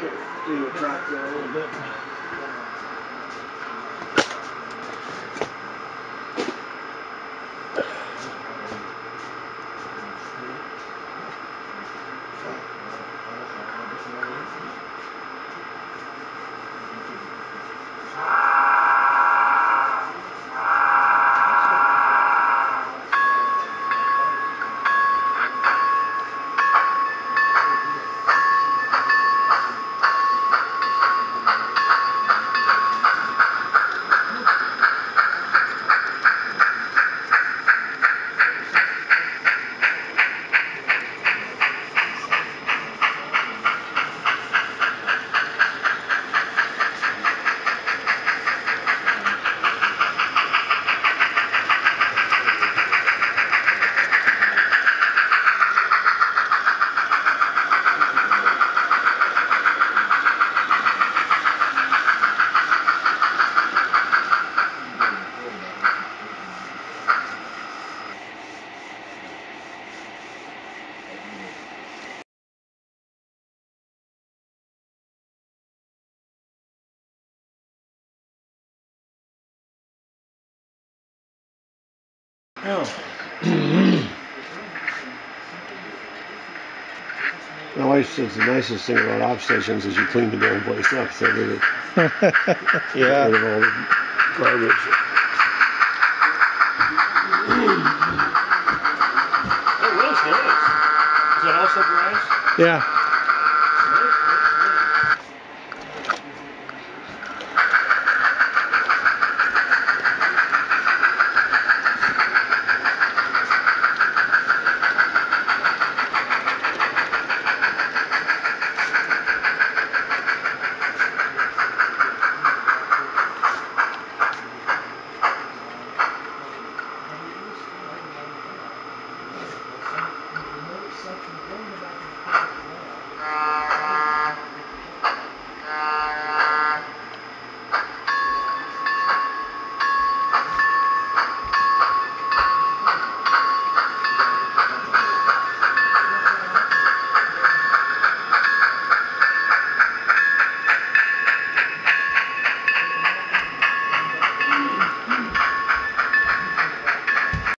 could do a drop there a little bit. My wife says the nicest thing about op stations is you clean the damn place up so that it yeah. Get rid of all the garbage. Oh, really nice. Is that also grass? Yeah.